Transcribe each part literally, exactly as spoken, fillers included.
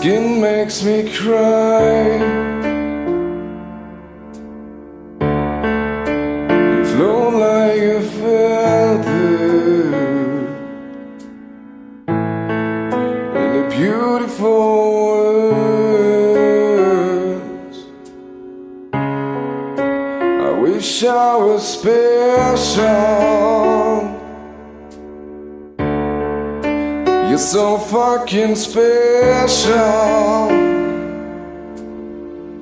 skin makes me cry. You float like a feather in a beautiful world. I wish I was special. You're so fucking special,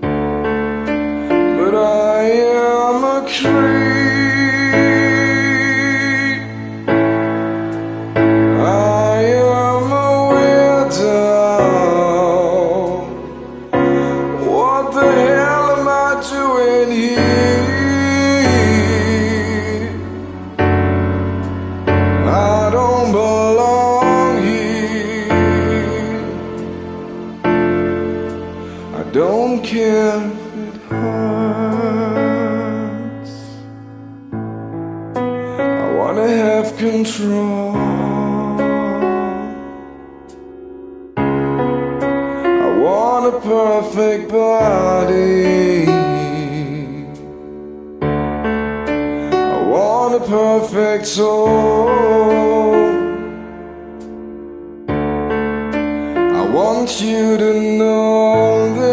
but I am a creep. I am a weirdo. What the hell am I doing here? I don't belong. I don't care if it hurts. I wanna have control. I want a perfect body. I want a perfect soul. I want you to know that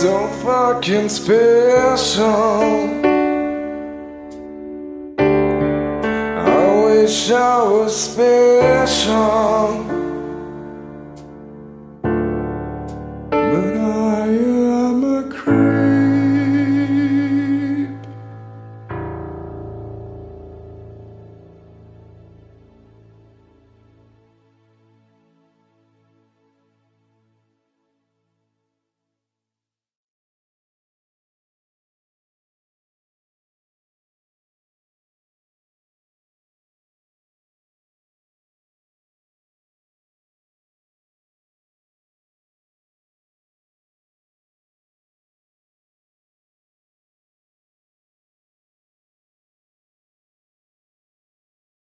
so fucking special. I wish I was special.